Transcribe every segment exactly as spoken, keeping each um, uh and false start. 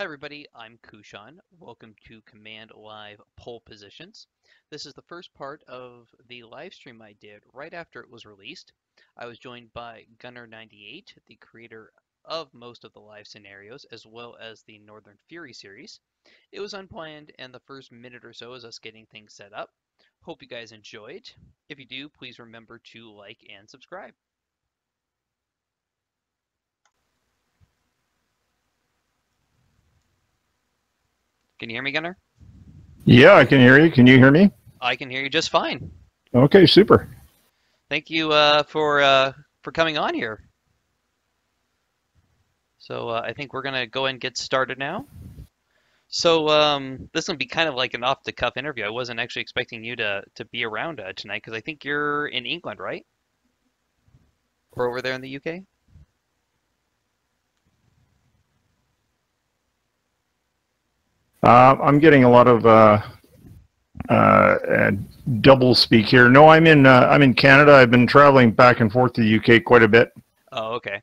Hi everybody, I'm Kushan. Welcome to Command Live Pole Positions. This is the first part of the live stream I did right after it was released. I was joined by Gunner ninety-eight, the creator of most of the live scenarios, as well as the Northern Fury series. It was unplanned, and the first minute or so is us getting things set up. Hope you guys enjoyed. If you do, please remember to like and subscribe. Can you hear me, Gunner? Yeah, I can hear you. Can you hear me? I can hear you just fine. Okay, super. Thank you uh, for uh, for coming on here. So uh, I think we're gonna go ahead and get started now. So um, this will be kind of like an off-the-cuff interview. I wasn't actually expecting you to to be around uh, tonight because I think you're in England, right? Or over there in the U K? Uh, I'm getting a lot of uh, uh, double speak here. No, I'm in. Uh, I'm in Canada. I've been traveling back and forth to the U K quite a bit. Oh, okay.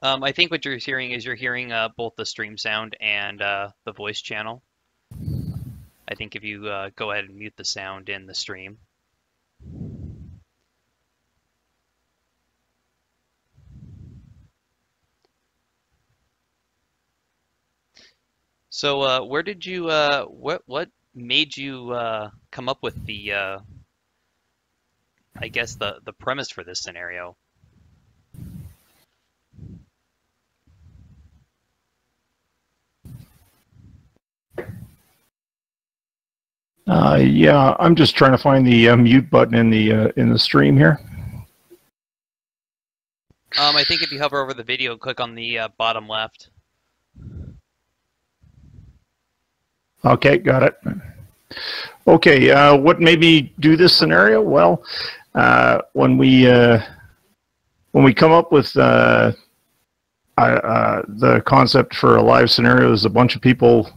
Um, I think what you're hearing is you're hearing uh, both the stream sound and uh, the voice channel. I think if you uh, go ahead and mute the sound in the stream. So uh, where did you, uh, what what made you uh, come up with the, uh, I guess, the, the premise for this scenario? Uh, yeah, I'm just trying to find the uh, mute button in the, uh, in the stream here. Um, I think if you hover over the video, click on the uh, bottom left. Okay, got it. Okay, uh, what made me do this scenario? Well, uh, when we uh, when we come up with uh, uh, uh, the concept for a live scenario, is a bunch of people,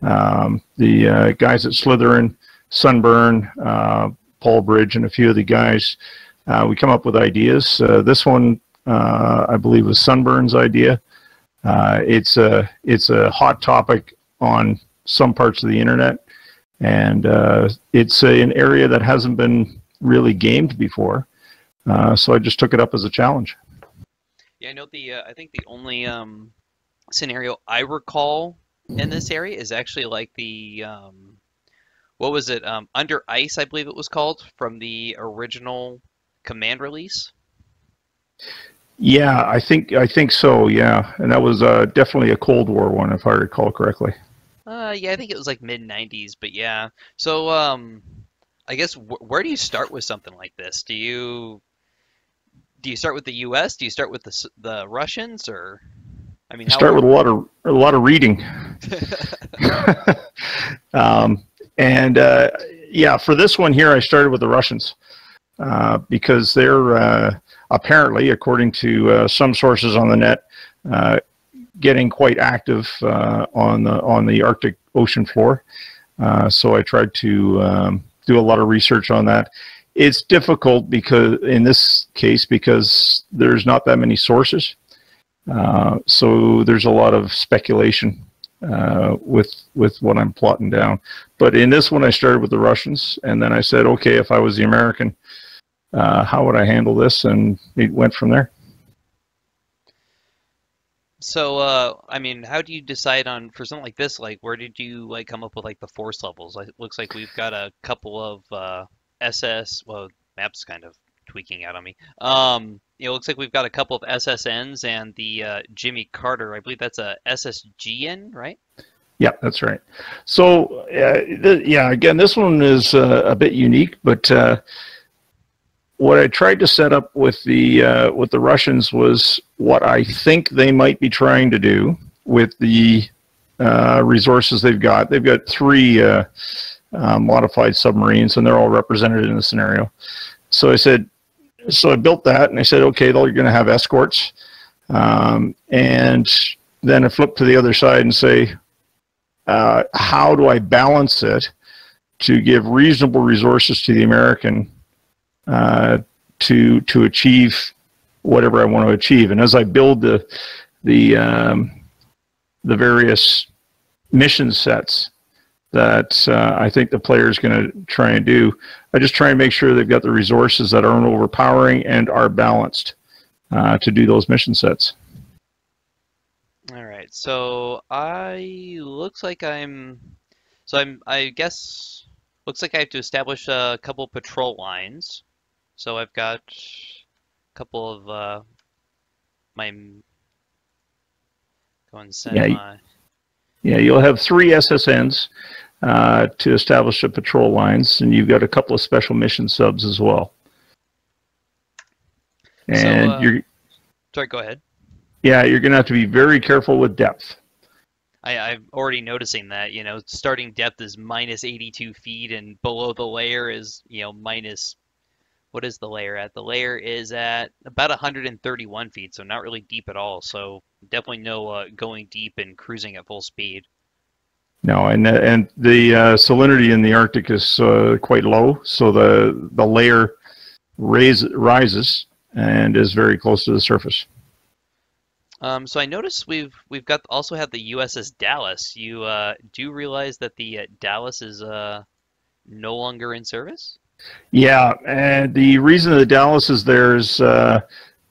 um, the uh, guys at Slytherin, Sunburn, uh, Paul Bridge, and a few of the guys, uh, we come up with ideas. Uh, this one, uh, I believe, was Sunburn's idea. Uh, it's a it's a hot topic on some parts of the internet, and uh, it's a, an area that hasn't been really gamed before, uh, so I just took it up as a challenge. Yeah, I know the uh, I think the only um, scenario I recall in this area is actually like the um, what was it um, Under Ice, I believe it was called, from the original Command release. Yeah, I think I think so. Yeah, and that was uh, definitely a Cold War one, if I recall correctly. Uh, yeah, I think it was like mid nineties, but yeah. So, um, I guess wh where do you start with something like this? Do you do you start with the U S? Do you start with the the Russians, or I mean, how start with a lot of a lot of reading. um, and uh, yeah, for this one here, I started with the Russians uh, because they're uh, apparently, according to uh, some sources on the net, Uh, getting quite active uh, on the on the Arctic ocean floor, uh, so I tried to um, do a lot of research on that. It's difficult because in this case because there's not that many sources, uh, so there's a lot of speculation uh, with with what I'm plotting down. But in this one, I started with the Russians, and then I said, okay, if I was the American, uh, how would I handle this? And it went from there. So, uh, I mean, how do you decide on, for something like this, like, where did you, like, come up with, like, the force levels? Like, it looks like we've got a couple of uh, S S, well, map's kind of tweaking out on me. Um, it looks like we've got a couple of S S Ns and the uh, Jimmy Carter. I believe that's a S S G N, right? Yeah, that's right. So, uh, th yeah, again, this one is uh, a bit unique, but uh, what I tried to set up with the uh, with the Russians was what I think they might be trying to do with the uh, resources they've got. They've got three uh, uh, modified submarines, and they're all represented in the scenario. So I said, so I built that, and I said, okay, they're going to have escorts, um, and then I flip to the other side and say, uh, how do I balance it to give reasonable resources to the American? Uh, to to achieve whatever I want to achieve. And as I build the the um, the various mission sets that uh, I think the player is going to try and do, I just try and make sure they've got the resources that aren't overpowering and are balanced uh, to do those mission sets. All right. So I looks like I'm. So I'm. I guess looks like I have to establish a couple patrol lines. So I've got a couple of uh, my. Go and send yeah, my. Yeah, you'll have three S S Ns uh, to establish the patrol lines, and you've got a couple of special mission subs as well. And so, uh, you're. Sorry, go ahead. Yeah, you're going to have to be very careful with depth. I, I'm already noticing that. You know, starting depth is minus eighty-two feet, and below the layer is, you know, minus. What is the layer at? The layer is at about one hundred thirty-one feet, so not really deep at all. So definitely no uh, going deep and cruising at full speed. No, and and the uh, salinity in the Arctic is uh, quite low, so the the layer raise, rises and is very close to the surface. Um, so I noticed we've we've got also had the U S S Dallas. You uh, do realize that the uh, Dallas is uh, no longer in service? Yeah, and the reason the Dallas is there is uh,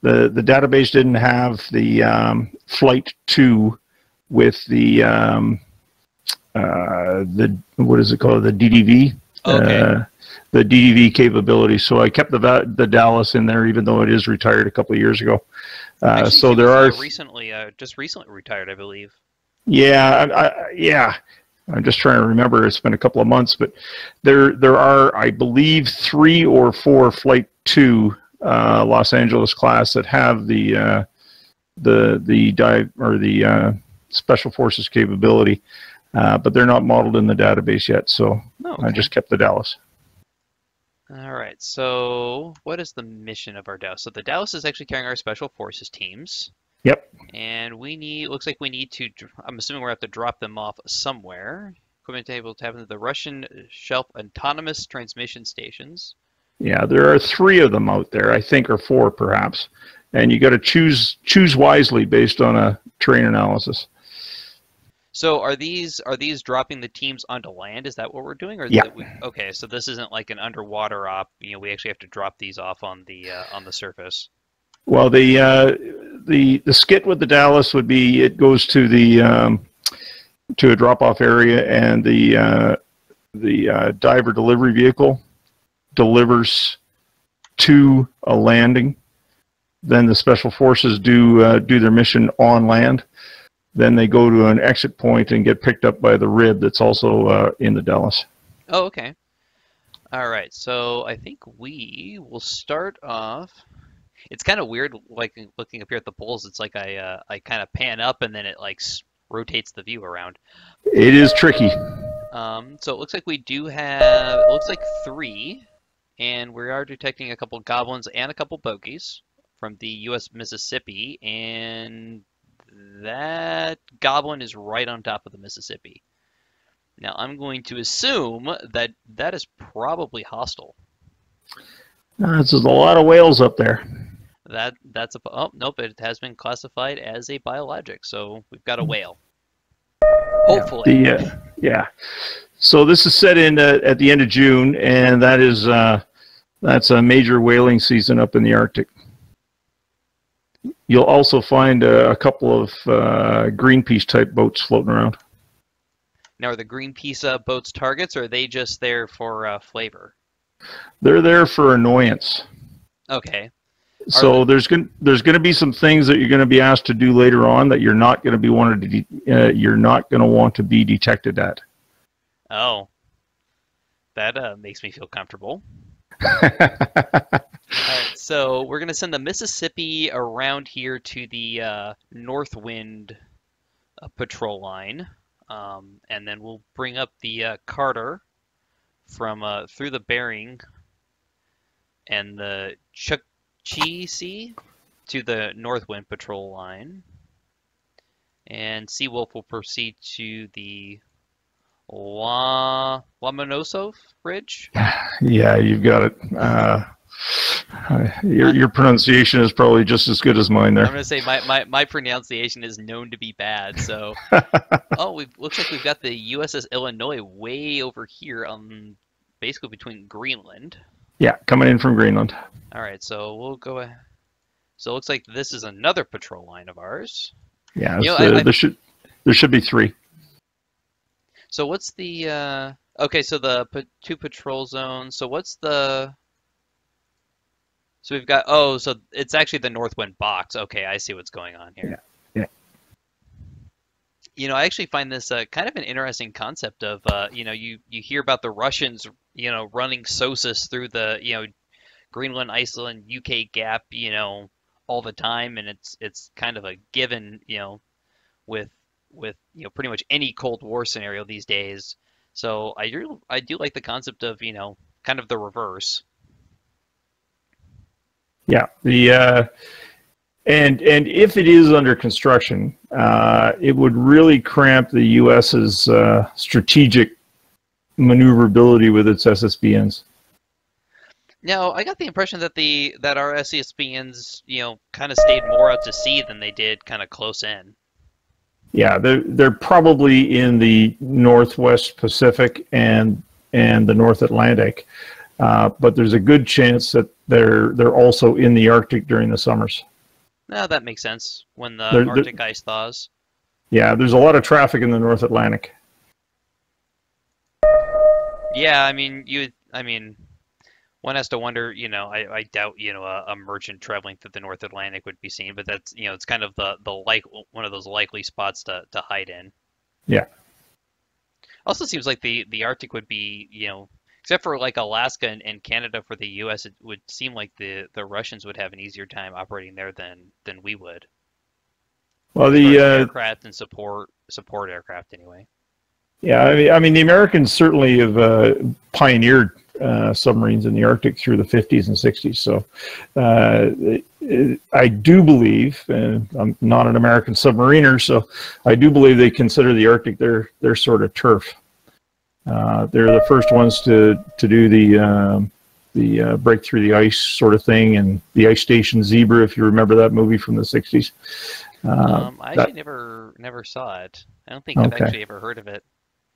the the database didn't have the um, flight two with the um, uh, the what is it called the D D V okay. uh, the D D V capability. So I kept the the Dallas in there, even though it is retired a couple of years ago. Uh, Actually, so there are recently uh, just recently retired, I believe. Yeah, I, I, yeah. I'm just trying to remember. It's been a couple of months, but there there are, I believe, three or four Flight Two uh, Los Angeles class that have the uh, the the dive or the uh, Special Forces capability, uh, but they're not modeled in the database yet. So oh, okay. I just kept the Dallas. All right. So what is the mission of our Dallas? So the Dallas is actually carrying our Special Forces teams. Yep. And we need, looks like we need to, I'm assuming we're going to have to drop them off somewhere. Equipment able to happen to the Russian Shelf Autonomous Transmission Stations. Yeah, there are three of them out there, I think, or four perhaps. And you got to choose choose wisely based on a terrain analysis. So are these are these dropping the teams onto land? Is that what we're doing? Or yeah. We, okay, so this isn't like an underwater op. You know, we actually have to drop these off on the uh, on the surface. Well, the uh, the the skit with the Dallas would be it goes to the um, to a drop-off area, and the uh, the uh, diver delivery vehicle delivers to a landing. Then the Special Forces do uh, do their mission on land. Then they go to an exit point and get picked up by the R I B that's also uh, in the Dallas. Oh, okay. All right. So I think we will start off. It's kind of weird, like looking up here at the poles. It's like I, uh, I kind of pan up and then it like rotates the view around. It is tricky. Um, so it looks like we do have. It looks like three, and we are detecting a couple goblins and a couple bogies from the U S Mississippi, and that goblin is right on top of the Mississippi. Now I'm going to assume that that is probably hostile. Uh, this is a lot of whales up there. That that's a oh nope, it has been classified as a biologic, so we've got a whale. Hopefully, yeah. The, uh, yeah. So this is set in uh, at the end of June, and that is uh, that's a major whaling season up in the Arctic. You'll also find uh, a couple of uh, Greenpeace type boats floating around. Now, are the Greenpeace uh, boats targets, or are they just there for uh, flavor? They're there for annoyance. Okay. So there's going there's going to be some things that you're going to be asked to do later on that you're not going to be wanted to de uh, you're not going to want to be detected at. Oh, that uh, makes me feel comfortable. All right, so we're going to send the Mississippi around here to the uh, North Wind uh, patrol line, um, and then we'll bring up the uh, Carter from uh, through the Bering and the Chuck. Chi Sea to the Northwind patrol line, and Sea Wolf will proceed to the Lomonosov Bridge. Yeah, you've got it. Uh, Uh, your, your pronunciation is probably just as good as mine there. I'm going to say my, my, my pronunciation is known to be bad, so... oh, it looks like we've got the U S S Illinois way over here, um, basically between Greenland. Yeah, coming in from Greenland. All right, so we'll go ahead. So it looks like this is another patrol line of ours. Yeah, you know, the, I, I, there, should, there should be three. So what's the... Uh, okay, so the pa two patrol zones. So what's the... So we've got, oh, so it's actually the north wind box. Okay, I see what's going on here. Yeah. Yeah. You know, I actually find this uh, kind of an interesting concept of, uh, you know, you, you hear about the Russians, you know, running SOSUS through the, you know, Greenland, Iceland, U K gap, you know, all the time. And it's it's kind of a given, you know, with, with you know, pretty much any Cold War scenario these days. So I do, I do like the concept of, you know, kind of the reverse. Yeah, the uh, and and if it is under construction, uh, it would really cramp the U S's uh, strategic maneuverability with its S S B Ns. Now, I got the impression that the that our S S B Ns, you know, kind of stayed more out to sea than they did kind of close in. Yeah, they're they're probably in the Northwest Pacific and and the North Atlantic. Uh, but there's a good chance that they're they're also in the Arctic during the summers. No, that makes sense when the there, Arctic there, ice thaws. Yeah, there's a lot of traffic in the North Atlantic. Yeah, I mean you. I mean, one has to wonder. You know, I, I doubt you know a, a merchant traveling through the North Atlantic would be seen, but that's you know it's kind of the the like one of those likely spots to to hide in. Yeah. Also seems like the the Arctic would be you know. Except for like Alaska and, and Canada for the U S, it would seem like the, the Russians would have an easier time operating there than than we would. Well, the uh, aircraft and support support aircraft anyway. Yeah, I mean, I mean the Americans certainly have uh, pioneered uh, submarines in the Arctic through the fifties and sixties. So uh, I do believe, and I'm not an American submariner, so I do believe they consider the Arctic their their sort of turf. Uh, they're the first ones to to do the um, the uh, break through the ice sort of thing, and the Ice Station Zebra, if you remember that movie from the sixties. Uh, um, I that, actually never never saw it. I don't think okay. I've actually ever heard of it.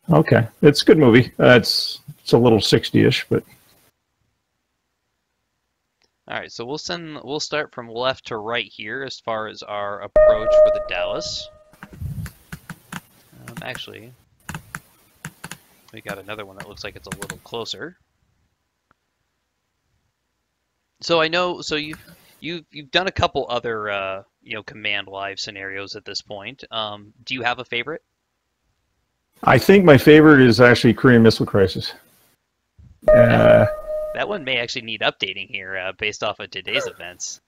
Okay, it's a good movie. Uh, it's it's a little sixty-ish, but. All right, so we'll send we'll start from left to right here as far as our approach for the Dallas. Um, actually. We got another one that looks like it's a little closer. So I know, so you've you've you've done a couple other uh, you know Command Live scenarios at this point. Um, do you have a favorite? I think my favorite is actually Korean Missile Crisis. Uh, that one may actually need updating here uh, based off of today's events.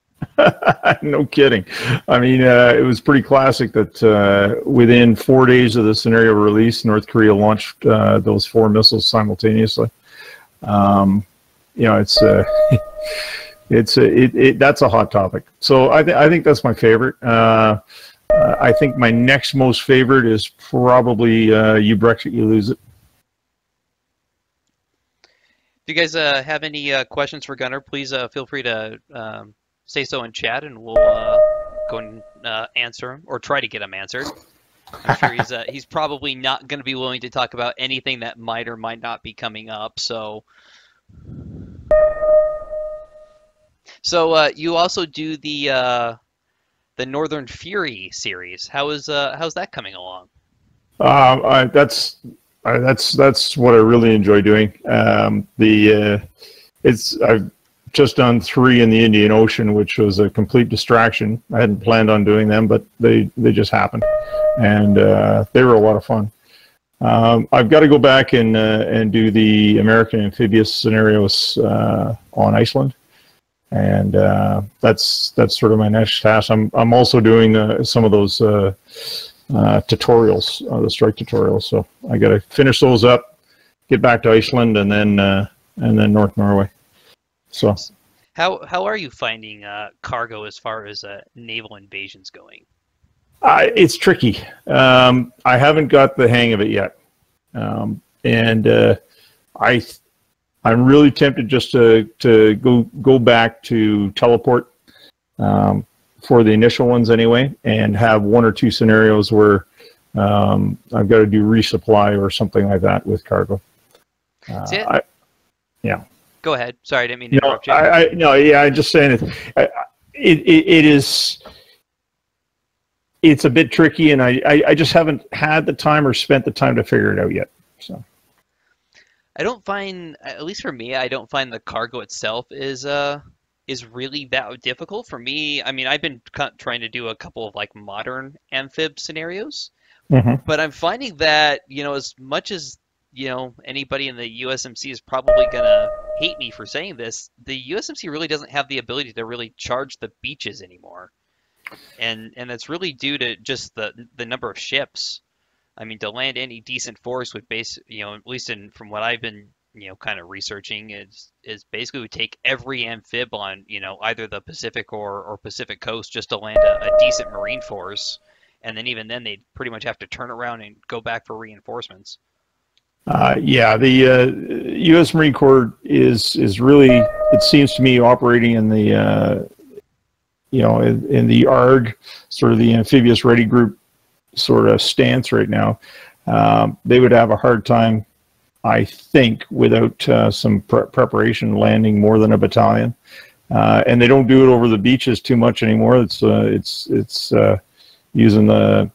No kidding. I mean, uh, it was pretty classic that uh, within four days of the scenario release, North Korea launched uh, those four missiles simultaneously. Um, you know, it's uh, it's uh, it, it that's a hot topic. So I th I think that's my favorite. Uh, uh, I think my next most favorite is probably uh, "You Brexit, You Lose It." If you guys uh, have any uh, questions for Gunner, please uh, feel free to. Um... Say so in chat, and we'll uh, go and uh, answer him, or try to get him answered. I'm sure he's uh, he's probably not going to be willing to talk about anything that might or might not be coming up. So, so uh, you also do the uh, the Northern Fury series. How is uh, how's that coming along? Uh, I, that's I, that's that's what I really enjoy doing. Um, the uh, it's I've. Just done three in the Indian Ocean, which was a complete distraction. I hadn't planned on doing them, but they, they just happened. And uh, they were a lot of fun. Um, I've got to go back and, uh, and do the American amphibious scenarios uh, on Iceland. And uh, that's, that's sort of my next task. I'm, I'm also doing uh, some of those uh, uh, tutorials, uh, the strike tutorials. So I got to finish those up, get back to Iceland, and then, uh, and then North Norway. So, how how are you finding uh, cargo as far as uh, naval invasions going? Uh, it's tricky. Um, I haven't got the hang of it yet, um, and uh, I I'm really tempted just to, to go, go back to teleport um, for the initial ones anyway, and have one or two scenarios where um, I've got to do resupply or something like that with cargo. Uh, That's it? I, yeah. Go ahead. Sorry, I didn't mean to no, interrupt you. I, I, no, yeah, I'm just saying it, I, it, it, it is... It's a bit tricky, and I, I, I just haven't had the time or spent the time to figure it out yet. So I don't find, at least for me, I don't find the cargo itself is uh is really that difficult. For me, I mean, I've been trying to do a couple of like modern amphib scenarios, mm-hmm. but I'm finding that, you know, as much as, you know, anybody in the U S M C is probably gonna hate me for saying this, the U S M C really doesn't have the ability to really charge the beaches anymore. And and that's really due to just the the number of ships. I mean, to land any decent force would base you know at least in from what I've been you know kind of researching is is basically would take every amphib on you know either the Pacific or or Pacific coast just to land a, a decent marine force, and then even then they'd pretty much have to turn around and go back for reinforcements. Uh, yeah, the uh, U S Marine Corps is is really, it seems to me, operating in the. Uh, you know, in, in the A R G, sort of the amphibious ready group sort of stance right now. Um, they would have a hard time, I think, without uh, some pre preparation landing more than a battalion. Uh, and they don't do it over the beaches too much anymore. It's uh, it's it's uh, using the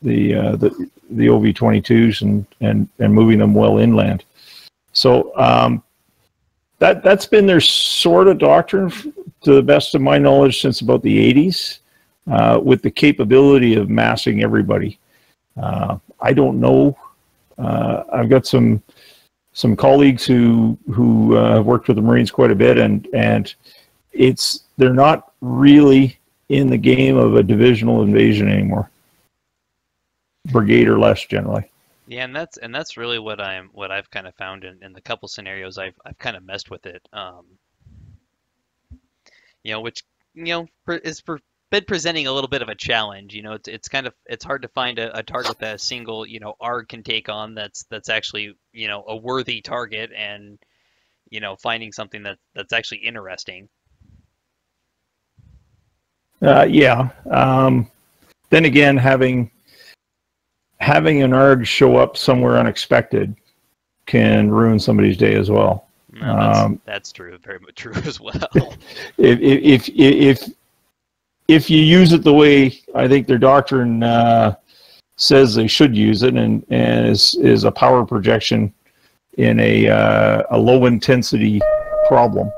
the uh, the, the O V twenty-twos and, and and moving them well inland. So um, that that's been their sort of doctrine, to the best of my knowledge, since about the eighties, uh, with the capability of massing everybody. Uh, I don't know. Uh, I've got some some colleagues who who uh, worked with the Marines quite a bit, and and it's they're not really in the game of a divisional invasion anymore. Brigade or less, generally. Yeah, and that's and that's really what I'm what I've kind of found in, in the couple scenarios I've I've kind of messed with it. Um, You know, which you know is for been presenting a little bit of a challenge. You know, it's it's kind of it's hard to find a, a target that a single you know A R G can take on. That's that's actually you know a worthy target, and you know finding something that that's actually interesting. Uh, yeah. Um, then again, having having an A R G show up somewhere unexpected can ruin somebody's day as well. No, that's, um, that's true, very much true as well. If, if, if, if, if you use it the way I think their doctrine uh, says they should use it, and, and is, is a power projection in a, uh, a low-intensity problem,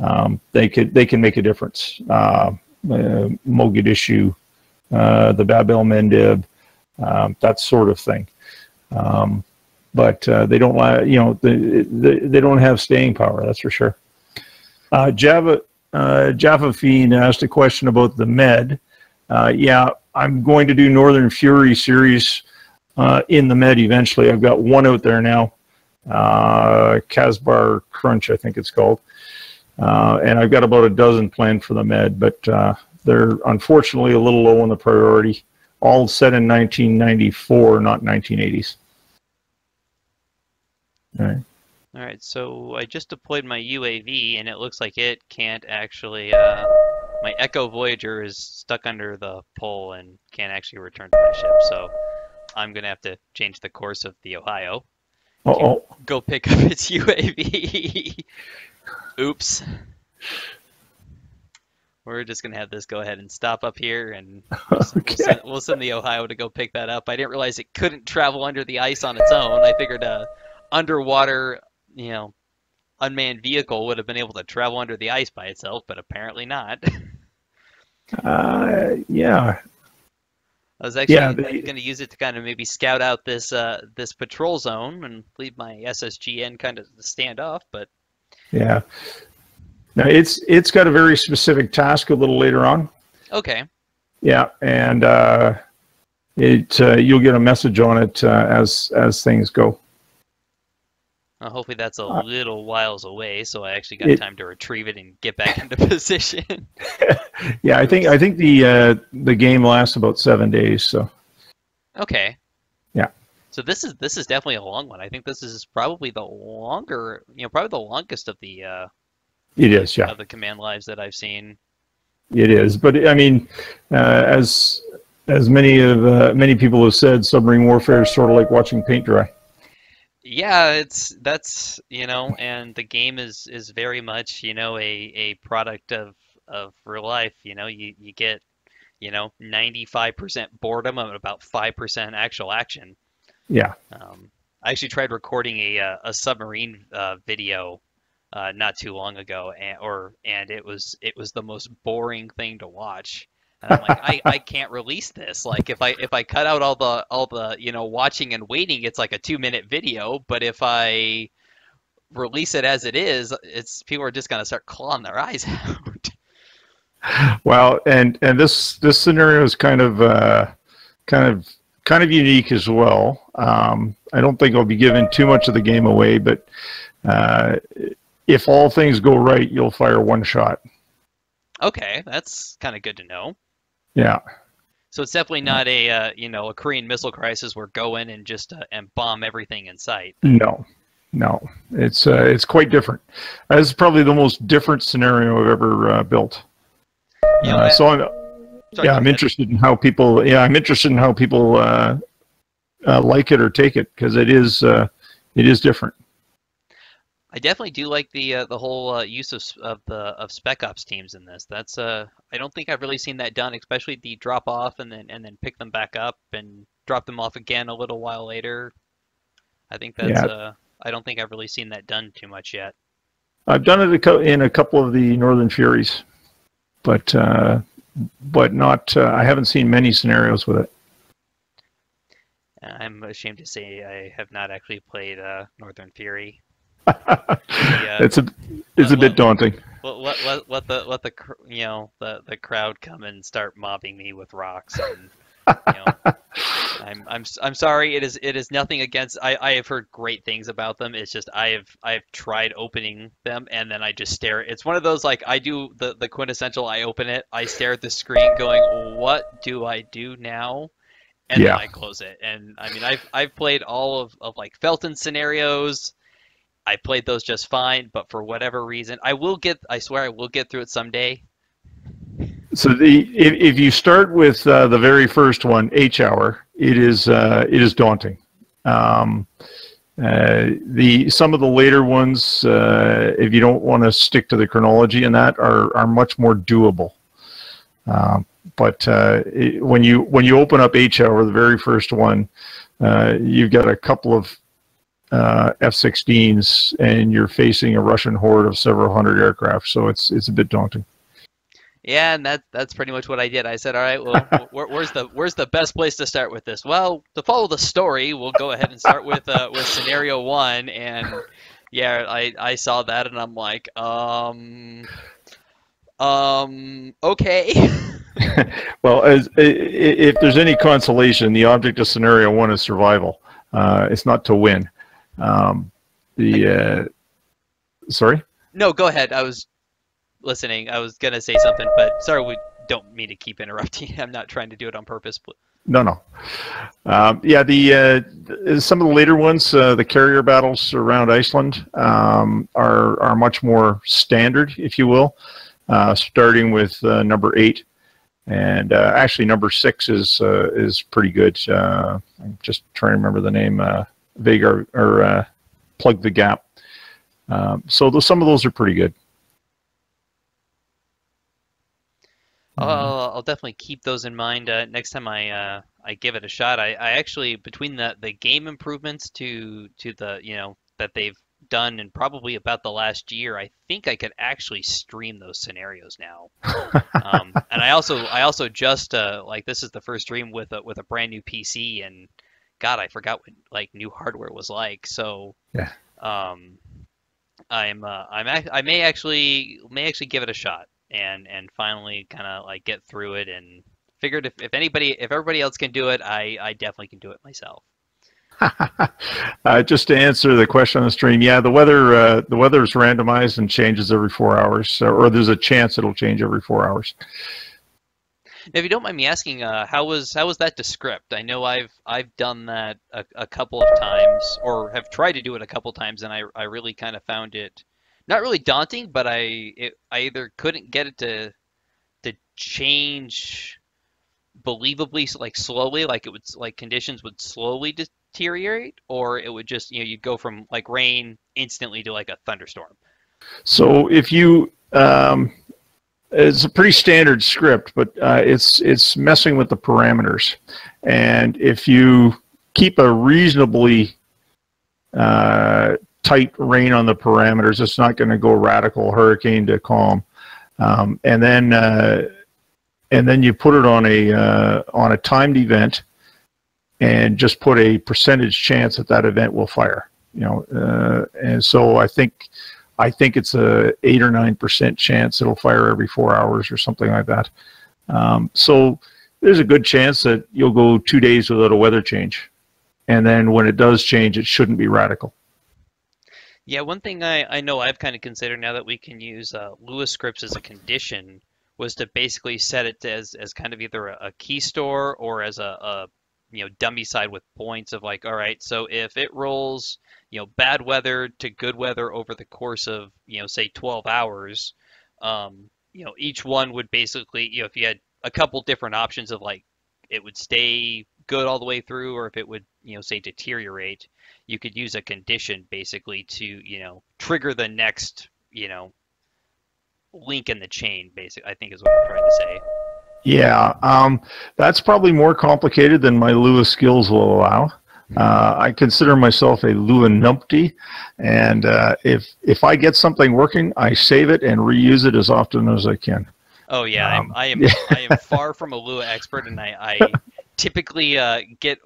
um, they, could, they can make a difference. Uh, uh, Mogadishu, uh, the Bab el Mandeb, um, that sort of thing. Um, But uh, they don't, you know, they, they, they don't have staying power. That's for sure. Uh, Java uh, Java Fiend asked a question about the Med. Uh, yeah, I'm going to do Northern Fury series uh, in the Med eventually. I've got one out there now, uh, Kasbar Crunch, I think it's called, uh, and I've got about a dozen planned for the Med. But uh, they're unfortunately a little low on the priority. All set in nineteen ninety-four, not nineteen eighties. All right. All right. So I just deployed my U A V, and it looks like it can't actually. Uh, my Echo Voyager is stuck under the pole and can't actually return to my ship. So I'm gonna have to change the course of the Ohio. Uh oh. Go pick up its U A V. Oops. We're just gonna have this go ahead and stop up here, and we'll, okay. we'll, send, we'll send the Ohio to go pick that up. I didn't realize it couldn't travel under the ice on its own. I figured. Uh, underwater, you know, unmanned vehicle would have been able to travel under the ice by itself, but apparently not. uh, yeah. I was actually yeah, they... going to use it to kind of maybe scout out this uh, this patrol zone and leave my S S G N kind of stand off, but... Yeah. Now, it's it's got a very specific task a little later on. Okay. Yeah, and uh, it uh, you'll get a message on it uh, as as things go. Well, hopefully that's a little whiles away, so I actually got it, time to retrieve it and get back into position. Yeah, I think I think the uh, the game lasts about seven days. So. Okay. Yeah. So this is this is definitely a long one. I think this is probably the longer, you know, probably the longest of the. Uh, it is, yeah. Of the command lives that I've seen. It is, but I mean, uh, as as many of uh, many people have said, submarine warfare is sort of like watching paint dry. Yeah, it's that's you know, and the game is is very much you know a a product of of real life. You know, you you get you know ninety-five percent boredom and about five percent actual action. Yeah. Um, I actually tried recording a a, a submarine uh, video uh, not too long ago, and or and it was it was the most boring thing to watch. And I'm like, I, I can't release this. Like, if I if I cut out all the all the you know watching and waiting, it's like a two minute video. But if I release it as it is, it's people are just gonna start clawing their eyes out. Well, and and this this scenario is kind of uh, kind of. kind of unique as well. Um, I don't think I'll be giving too much of the game away, but uh, if all things go right, you'll fire one shot. Okay, that's kind of good to know. Yeah. So it's definitely not a uh, you know a Korean Missile Crisis where go in and just uh, and bomb everything in sight. No, no, it's uh, it's quite different. That's probably the most different scenario I've ever uh, built. You know, uh, I so I'm. Sorry, yeah, I'm interested in how people. Yeah, I'm interested in how people uh, uh, like it or take it because it is uh, it is different. I definitely do like the uh, the whole uh, use of of the of Spec Ops teams in this. That's uh, I don't think I've really seen that done, especially the drop off and then and then pick them back up and drop them off again a little while later. I think that's. Yeah. Uh, I don't think I've really seen that done too much yet. I've done it a co in a couple of the Northern Furies, but. Uh, But not. Uh, I haven't seen many scenarios with it. I'm ashamed to say I have not actually played uh, Northern Fury. The, uh, it's a it's uh, a bit let, daunting. Let, let, let, let the let the you know the the crowd come and start mobbing me with rocks. And, you know, I'm I'm I'm sorry. It is it is nothing against. I I have heard great things about them. It's just I have I've tried opening them and then I just stare. It's one of those like I do the the quintessential. I open it. I stare at the screen, going, "What do I do now?" And yeah. Then I close it. And I mean, I've I've played all of of like Felton scenarios. I played those just fine, but for whatever reason, I will get. I swear, I will get through it someday. So the if, if you start with uh, the very first one, H-Hour, it is uh, it is daunting. Um, uh, the some of the later ones, uh, if you don't want to stick to the chronology and that, are are much more doable. Um, but uh, it, when you when you open up H-Hour, the very first one, uh, you've got a couple of uh, F sixteens, and you're facing a Russian horde of several hundred aircraft. So it's it's a bit daunting. Yeah, and that that's pretty much what I did. I said, "All right, well, where, where's the where's the best place to start with this?" Well, to follow the story, we'll go ahead and start with uh, with scenario one. And yeah, I I saw that, and I'm like, um, um, okay. Well, as if there's any consolation, the object of scenario one is survival. Uh, it's not to win. Um, the uh, sorry. No, go ahead. I was. Listening, I was gonna say something, but sorry, we don't mean to keep interrupting. I'm not trying to do it on purpose. But... No, no. Um, yeah, the uh, th some of the later ones, uh, the carrier battles around Iceland, um, are are much more standard, if you will. Uh, starting with uh, number eight, and uh, actually number six is uh, is pretty good. Uh, I'm just trying to remember the name. Uh, Vagar or uh, Plug the Gap. Um, so those, some of those are pretty good. I'll, I'll definitely keep those in mind uh, next time I uh, I give it a shot. I, I actually between the the game improvements to to the you know that they've done in probably about the last year, I think I could actually stream those scenarios now. um, and I also I also just uh, like this is the first stream with a with a brand new P C, and God, I forgot what like new hardware was like. So yeah, um, I'm uh, I'm a I may actually may actually give it a shot. And and finally kind of like get through it and figured if, if anybody if everybody else can do it, I, I definitely can do it myself. uh, just to answer the question on the stream, yeah, the weather uh, the weather is randomized and changes every four hours, or there's a chance it'll change every four hours. Now, if you don't mind me asking, uh, how was how was that to script? I know I've I've done that a, a couple of times, or have tried to do it a couple of times, and I I really kind of found it not really daunting, but I it, I either couldn't get it to to change believably, like slowly, like it would like conditions would slowly deteriorate, or it would just you know you'd go from like rain instantly to like a thunderstorm. So if you um it's a pretty standard script, but uh, it's it's messing with the parameters, and if you keep a reasonably uh, tight rein on the parameters, it's not going to go radical hurricane to calm, um, and then uh, and then you put it on a uh, on a timed event, and just put a percentage chance that that event will fire. You know, uh, and so I think. I think it's a eight or nine percent chance it'll fire every four hours or something like that. Um, so there's a good chance that you'll go two days without a weather change, and then when it does change, it shouldn't be radical. Yeah, one thing I, I know I've kind of considered now that we can use uh, Lua scripts as a condition was to basically set it as as kind of either a, a key store or as a, a you know dummy side with points of like, all right, so if it rolls. You know, bad weather to good weather over the course of, you know, say twelve hours, um, you know, each one would basically, you know, if you had a couple different options of like, it would stay good all the way through, or if it would, you know, say deteriorate, you could use a condition basically to, you know, trigger the next, you know, link in the chain, basically, I think is what I'm trying to say. Yeah, um, that's probably more complicated than my Lua skills will allow. Uh, I consider myself a Lua numpty, and uh, if if I get something working, I save it and reuse it as often as I can. Oh yeah, um, I am. I am, I am far from a Lua expert, and I, I typically uh, get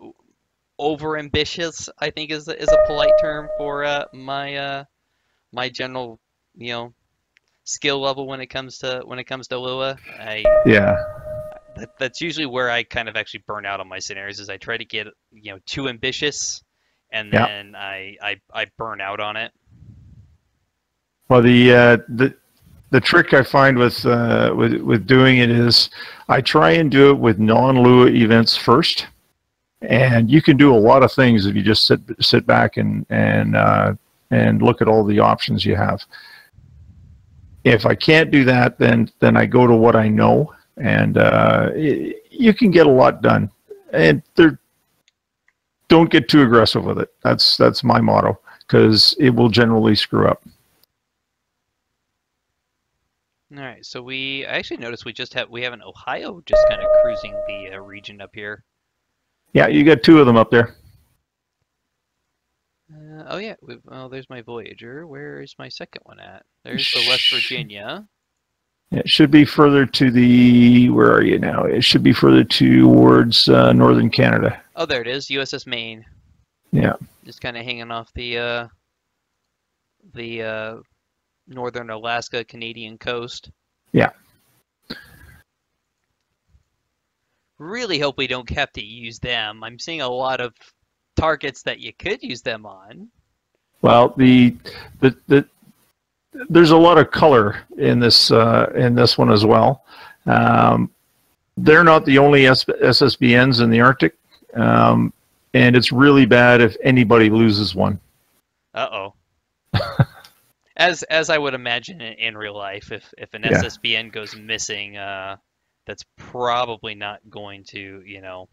overambitious. I think is is a polite term for uh, my uh, my general you know skill level when it comes to when it comes to Lua. I, yeah. That, that's usually where I kind of actually burn out on my scenarios is I try to get, you know, too ambitious, and then yeah. I, I, I burn out on it. Well, the, uh, the, the trick I find with, uh, with, with doing it is I try and do it with non-Lua events first, and you can do a lot of things if you just sit, sit back and, and, uh, and look at all the options you have. If I can't do that, then, then I go to what I know. And uh, you can get a lot done, and they're, don't get too aggressive with it. That's that's my motto, because it will generally screw up. All right, so we I actually noticed we just have we have an Ohio just kind of cruising the uh, region up here. Yeah, you got two of them up there. Uh, oh yeah, we, well there's my Voyager. Where is my second one at? There's the West Virginia. It should be further to the, where are you now? It should be further towards uh, northern Canada. Oh, there it is, U S S Maine. Yeah. Just kind of hanging off the uh, the uh, northern Alaska Canadian coast. Yeah. Really hope we don't have to use them. I'm seeing a lot of targets that you could use them on. Well, the the the. There's a lot of color in this uh, in this one as well. Um, they're not the only S S B Ns in the Arctic, um, and it's really bad if anybody loses one. Uh oh. as as I would imagine in, in real life, if if an yeah. S S B N goes missing, uh, that's probably not going to you know